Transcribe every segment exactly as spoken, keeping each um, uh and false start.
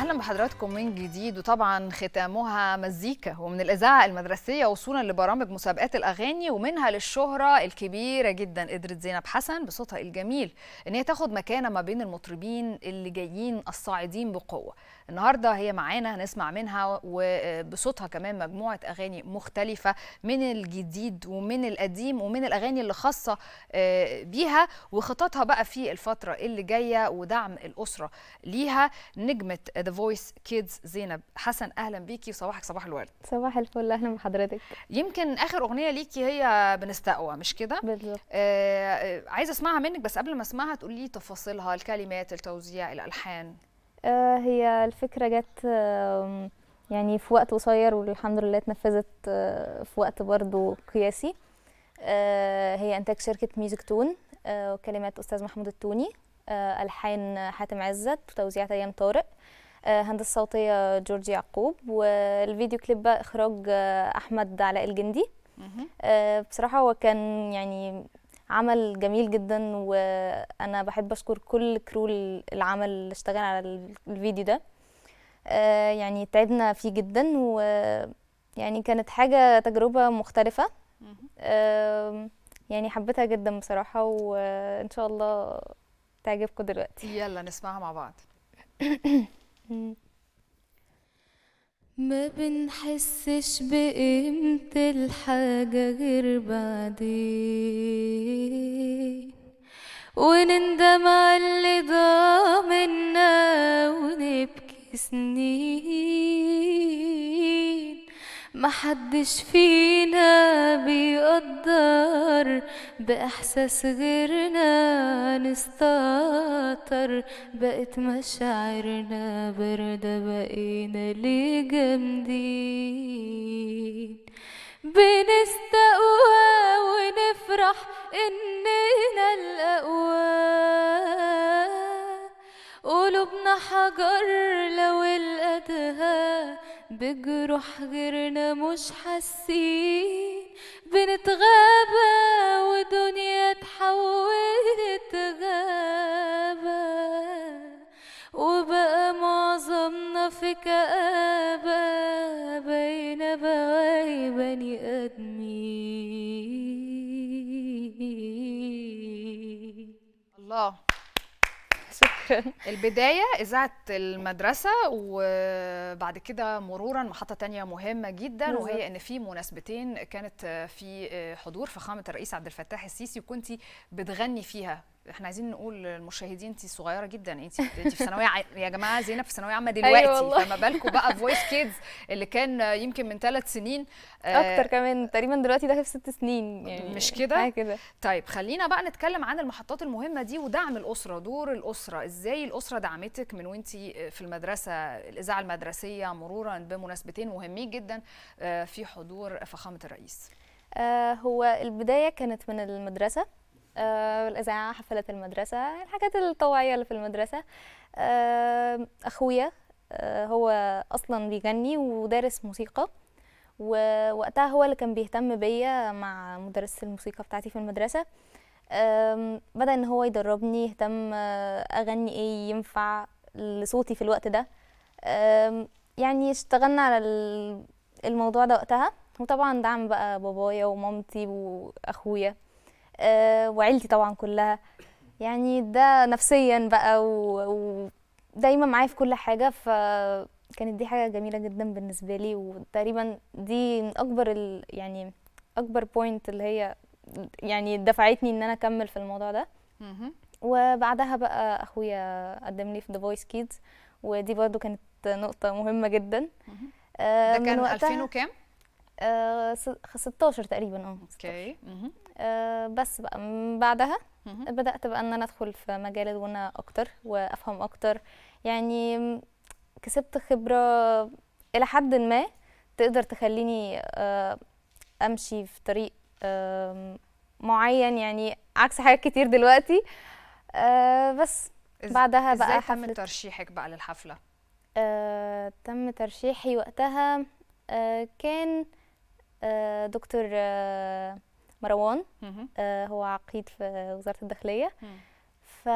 اهلا بحضراتكم من جديد. وطبعا ختامها مزيكا، ومن الاذاعه المدرسيه وصولا لبرامج مسابقات الاغاني ومنها للشهره الكبيره جدا. قدرت زينب حسن بصوتها الجميل ان هي تاخد مكانه ما بين المطربين اللي جايين الصاعدين بقوه. النهارده هي معانا، هنسمع منها وبصوتها كمان مجموعه اغاني مختلفه من الجديد ومن القديم ومن الاغاني اللي خاصه بيها وخططها بقى في الفتره اللي جايه ودعم الاسره ليها. نجمه The Voice Kids زينب حسن، اهلا بيكي وصباحك صباح الورد. صباح الفل، اهلا بحضرتك. يمكن اخر اغنيه ليكي هي بنستقوى، مش كده؟ بالظبط. آه عايزه اسمعها منك، بس قبل ما اسمعها تقولي لي تفاصيلها، الكلمات، التوزيع، الالحان. آه هي الفكره جت آه يعني في وقت قصير والحمد لله اتنفذت آه في وقت برضو قياسي. آه هي انتاج شركه ميزيك تون، آه وكلمات استاذ محمود التوني، آه الحان حاتم عزت، وتوزيع تيام طارق، هندسة صوتية جورجي يعقوب، والفيديو كليب بقى إخراج أحمد علاء الجندي. بصراحة هو كان يعني عمل جميل جدا، وأنا بحب أشكر كل كرو العمل اللي اشتغل على الفيديو ده، يعني تعبنا فيه جدا، ويعني كانت حاجة تجربة مختلفة يعني حبيتها جدا بصراحة، وإن شاء الله تعجبكم دلوقتي. يلا نسمعها مع بعض. ما بنحسش بقيمة الحاجة غير بعدين، ونندم على اللي ضاع منا ونبكي سنين. محدش فينا بيقدر بإحساس غيرنا، نستاطر بقت مشاعرنا بردة، بقينا ليه جامدين. بنستقوى ونفرح إننا الأقوى، قلوبنا حجر لو لقتها بجروح غيرنا مش حاسين. بنتغابى ودنيا اتحولت غابة، وبقى معظمنا في كآبة، بقينا بواعي بني آدمين. الله، البداية إذاعة المدرسة، وبعد كده مروراً محطة تانية مهمة جداً، وهي إن في مناسبتين كانت في حضور فخامة الرئيس عبد الفتاح السيسي وكنتي بتغني فيها. احنا عايزين نقول للمشاهدين انت صغيره جدا، انت في ثانويه ع... يا جماعه زينب في ثانويه عامه دلوقتي. أيوة، فما بالكم بقى فويس كيدز اللي كان يمكن من ثلاث سنين آه اكتر كمان تقريبا، دلوقتي داخل في ست سنين يعني، مش كده؟ طيب خلينا بقى نتكلم عن المحطات المهمه دي ودعم الاسره، دور الاسره، ازاي الاسره دعمتك من وانت في المدرسه، الاذاعه المدرسيه مرورا بمناسبتين مهمين جدا آه في حضور فخامه الرئيس. آه هو البدايه كانت من المدرسه، آه، الإذاعة، حفلات المدرسة، الحاجات الطوعية اللي في المدرسة. آه، أخويا آه، هو أصلا بيغني ودارس موسيقى، ووقتها هو اللي كان بيهتم بيا مع مدرس الموسيقى بتاعتي في المدرسة. آه، بدأ إن هو يدربني، يهتم أغني إيه ينفع لصوتي في الوقت ده. آه، يعني اشتغلنا على الموضوع ده وقتها، وطبعا دعم بقى بابايا ومامتي وأخويا أه وعيلتي طبعا كلها، يعني ده نفسيا بقى، ودايما معايا في كل حاجه، فكانت دي حاجه جميله جدا بالنسبه لي. وتقريبا دي اكبر ال يعني اكبر بوينت اللي هي يعني دفعتني ان انا اكمل في الموضوع ده. وبعدها بقى اخويا قدم لي في The Voice Kids، ودي برده كانت نقطه مهمه جدا. أه ده كان ألفين وكام؟ أه ستاشر تقريبا. اه اوكي. أه بس بقى من بعدها بدأت بقى ان انا ادخل في مجال الغنى اكتر وافهم اكتر، يعني كسبت خبرة الى حد ما تقدر تخليني أه امشي في طريق أه معين، يعني عكس حاجات كتير دلوقتي. أه بس بعدها بقى ازاي تم ترشيحك بقى للحفلة؟ أه تم ترشيحي وقتها أه كان أه دكتور أه مروان، آه هو عقيد في وزارة الداخلية، ف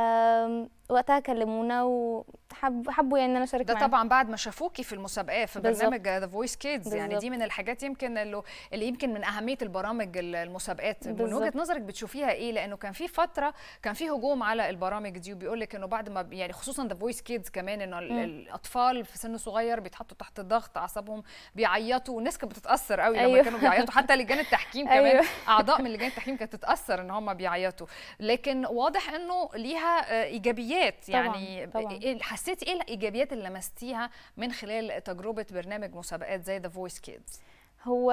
وقتها كلمونا وحبوا حبوا يعني ان انا اشارك معاهم. ده طبعا بعد ما شافوكي في المسابقات في بالزبط. برنامج ذا فويس كيدز، يعني دي من الحاجات يمكن اللي, اللي يمكن من اهميه البرامج المسابقات بالزبط. من وجهه نظرك بتشوفيها ايه؟ لانه كان في فتره كان في هجوم على البرامج دي، وبيقول لك انه بعد ما يعني خصوصا ذا فويس كيدز كمان انه الاطفال في سن صغير بيتحطوا تحت ضغط، اعصابهم بيعيطوا، والناس كانت بتتاثر قوي لما أيوه. كانوا بيعيطوا، حتى لجان التحكيم كمان أيوه. اعضاء من لجان التحكيم كانت تتاثر ان هم بيعيطوا، لكن واضح انه ليها ايجابيات. يعني حسيتي ايه الايجابيات اللي لمستيها من خلال تجربه برنامج مسابقات زي ذا فويس كيدز؟ هو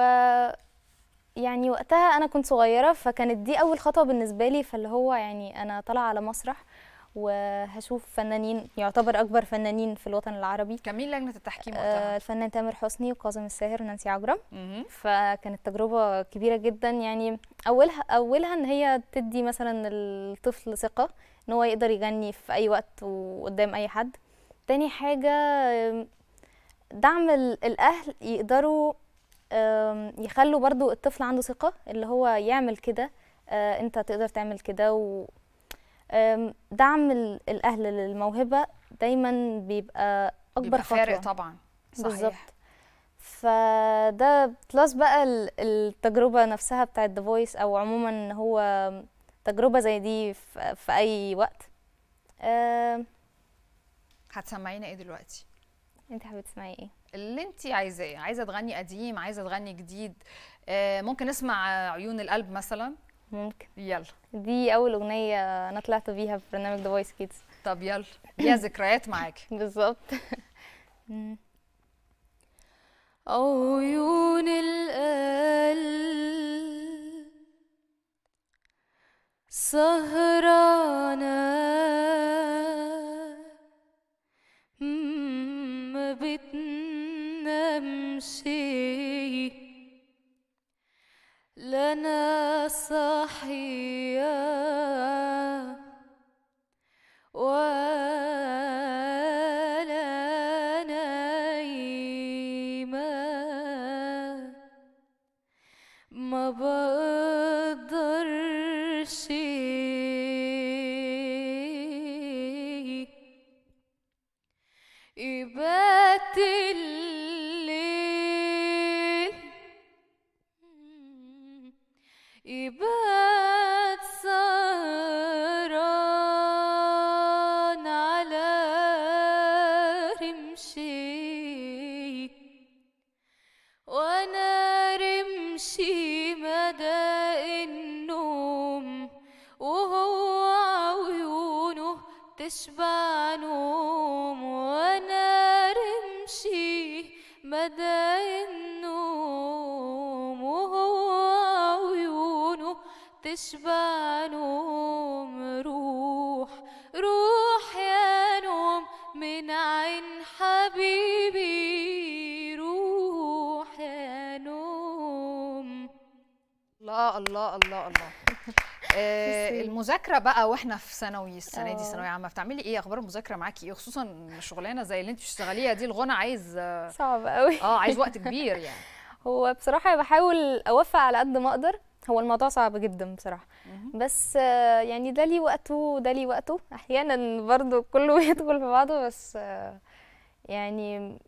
يعني وقتها انا كنت صغيره، فكانت دي اول خطوه بالنسبه لي، فاللي هو يعني انا طالعه على مسرح وهشوف فنانين يعتبر اكبر فنانين في الوطن العربي. كان مين لجنه التحكيم وقتها؟ الفنان تامر حسني وكاظم الساهر ونانسي عجرم. فكانت تجربه كبيره جدا، يعني اولها اولها ان هي تدي مثلا الطفل ثقه ان هو يقدر يغني في اي وقت وقدام اي حد. تاني حاجه دعم الاهل، يقدروا يخلوا برضو الطفل عنده ثقه اللي هو يعمل كده، انت تقدر تعمل كده. و دعم الاهل للموهبه دايما بيبقى اكبر بيبقى خطوه فارق طبعا. بالظبط. فده بلس بقى التجربه نفسها بتاعت ذا فويس، او عموما هو تجربه زي دي في اي وقت. أه هتسمعينا ايه دلوقتي؟ انت حابه تسمعي ايه؟ اللي انت عايزاه، عايزه تغني قديم، عايزه تغني جديد. أه ممكن نسمع عيون القلب مثلا؟ ممكن. يلا، دي اول اغنيه انا طلعت بيها في برنامج ذا فويس كيدز. طب يلا، يا ذكريات معاكي. بالظبط. عيون القلب سهرانه ما بتنامش، لنا صاحية ولا نايمة، ما بقدرش يبات يبقى سهران على رمشي، وانا رمشي مدى النوم وهو عيونه تشبع نوم، وانا رمشي مدى النوم وهو تشبع نوم. روح روح يا نوم من عين حبيبي، روح يا نوم. الله الله الله الله. آه المذاكره بقى واحنا في ثانوي، السنه دي ثانويه عامه، بتعملي ايه؟ اخبار المذاكره معاكي ايه؟ خصوصا شغلانه زي اللي انت بتشتغليها دي، الغنى عايز صعب قوي، اه عايز وقت كبير يعني. هو بصراحه بحاول اوفق على قد ما اقدر، هو الموضوع صعب جدا بصراحه، بس يعني ده لي وقته وده لي وقته، احيانا برضو كله بيدخل في بعضه، بس يعني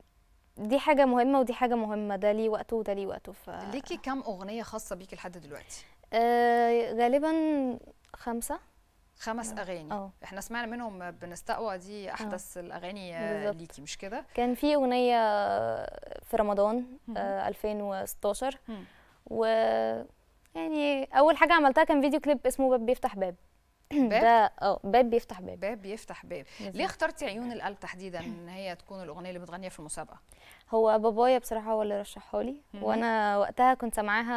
دي حاجه مهمه ودي حاجه مهمه، ده لي وقته وده لي وقته. ف ليكي كام اغنيه خاصه بيكي لحد دلوقتي؟ آه غالبا خمسه خمس اغاني. أوه. احنا سمعنا منهم بنستقوى، دي احدث أوه. الاغاني بالزبط. ليكي مش كده؟ كان في اغنيه في رمضان آه ألفين وستاشر، و يعني اول حاجه عملتها كان فيديو كليب اسمه باب بيفتح باب. باب؟ ده اه باب بيفتح باب. باب بيفتح باب. ليه اخترتي عيون القلب تحديدا ان هي تكون الاغنيه اللي بتغنيها في المسابقه؟ هو بابايا بصراحه هو اللي رشحها لي، وانا وقتها كنت سامعاها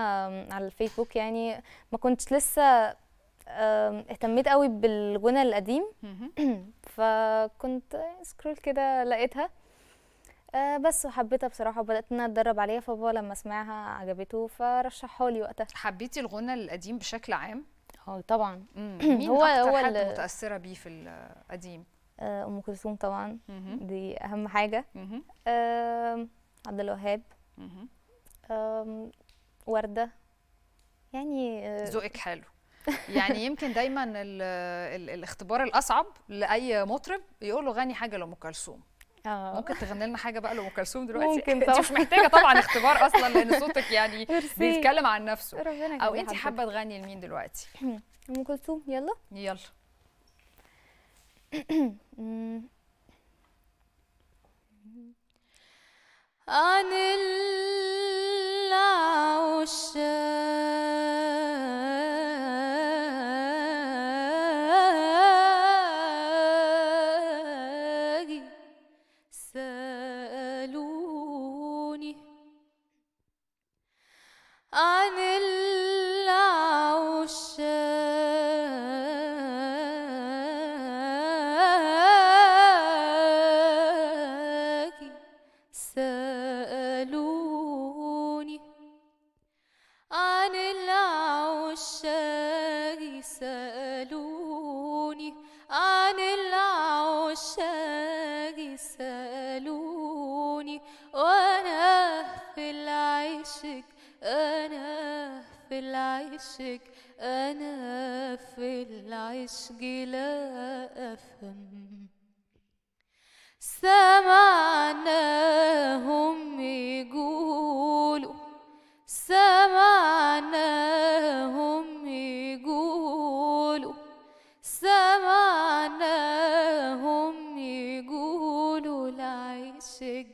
على الفيسبوك، يعني ما كنتش لسه اهتميت قوي بالغنى القديم، فكنت سكرول كده لقيتها أه بس، وحبيتها بصراحه وبدات ان انا اتدرب عليها، فبابا لما سمعها عجبته فرشحها لي وقتها. حبيتي الغنى القديم بشكل عام؟ اه طبعا. مين هو اكتر هو حد ال... متاثره بيه في القديم؟ أه ام كلثوم طبعا، دي اهم حاجه. أه عبد الوهاب، أه وردة، يعني ذوقك أه حلو. يعني يمكن دايما ال ال الاختبار الاصعب لاي مطرب يقول له غني حاجه لام كلثوم. اه ممكن تغني لنا حاجه بقى لام كلثوم دلوقتي؟ ممكن طبعا. انت مش محتاجه طبعا اختبار اصلا لان صوتك يعني بيتكلم عن نفسه. او انت حابه تغني لمين دلوقتي؟ ام كلثوم. يلا يلا. عن العشاق سألوني عن أنا في العشق لا أفهم سمعناهم يقولوا سمعناهم يقولوا سمعناهم يقولوا العشق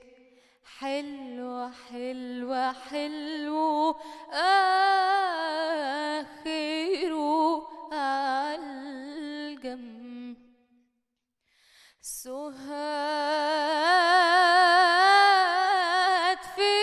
حلو حلو حلو آخره عالجم سهاد في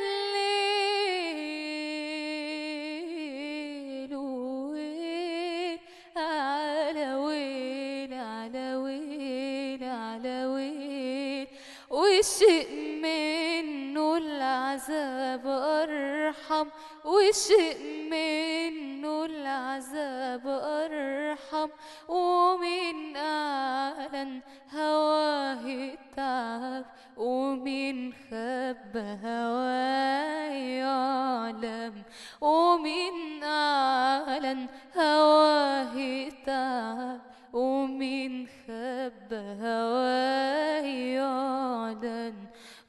الليل ويل على ويل على ويل على ويل وشئ منه العذاب أرحم وشئ منه العذاب أرحم ومن أعلن هواه التعب ومن خب هواه يعلم ومن أعلن هواه التعب ومن خب هواه يعلن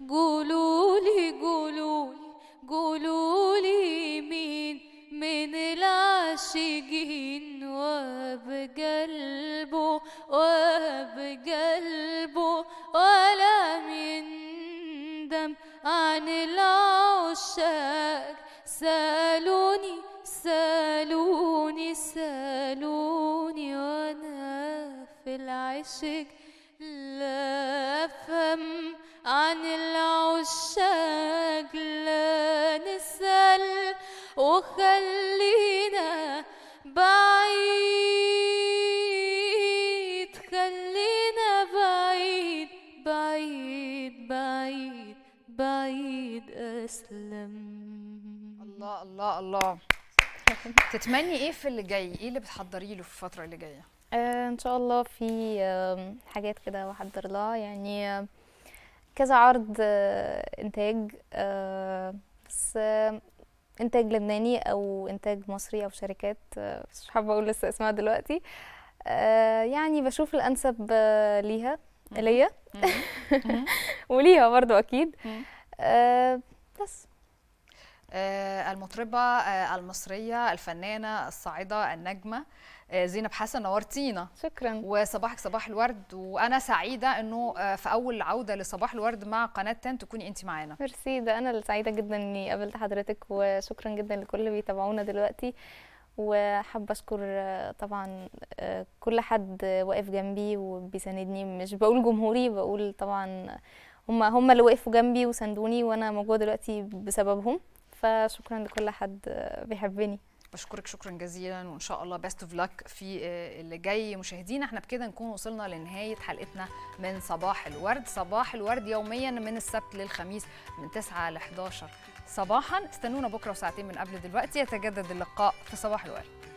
قولولي قولولي قولولي مين من العاشقين وبقلبه وبقلبه ولم يندم عن العشاق سألوني سألوني سألوني وأنا في العشق لا أفهم عن العشاق لا نسأل وخلينا بعيد خلينا بعيد بعيد بعيد بعيد أسلم. الله الله الله. تتمني إيه في اللي جاي؟ إيه اللي بتحضري له في الفترة اللي جاية؟ آه إن شاء الله في آه حاجات كده بحضر لها يعني آه كذا عرض انتاج بس انتاج لبناني او انتاج مصري او شركات مش حابه اقول لسه اسمها دلوقتي يعني بشوف الانسب ليها ليا وليها برضو اكيد بس. المطربه المصريه الفنانه الصاعده النجمه زينب حسن نورتينا. شكرا. وصباحك صباح الورد وانا سعيده انه في اول عوده لصباح الورد مع قناه تان تكوني انت معانا. ميرسي، ده انا اللي سعيده جدا اني قابلت حضرتك وشكرا جدا لكل اللي بيتابعونا دلوقتي وحابه اشكر طبعا كل حد واقف جنبي وبيساندني، مش بقول جمهوري بقول طبعا هم هم اللي وقفوا جنبي وساندوني وانا موجوده دلوقتي بسببهم، فشكرا لكل حد بيحبني. بشكرك شكرا جزيلا وان شاء الله بيست اوف لك في اللي جاي. مشاهدينا احنا بكده نكون وصلنا لنهايه حلقتنا من صباح الورد. صباح الورد يوميا من السبت للخميس من تسعة ل إحدى عشر صباحا. استنونا بكره وساعتين من قبل دلوقتي يتجدد اللقاء في صباح الورد.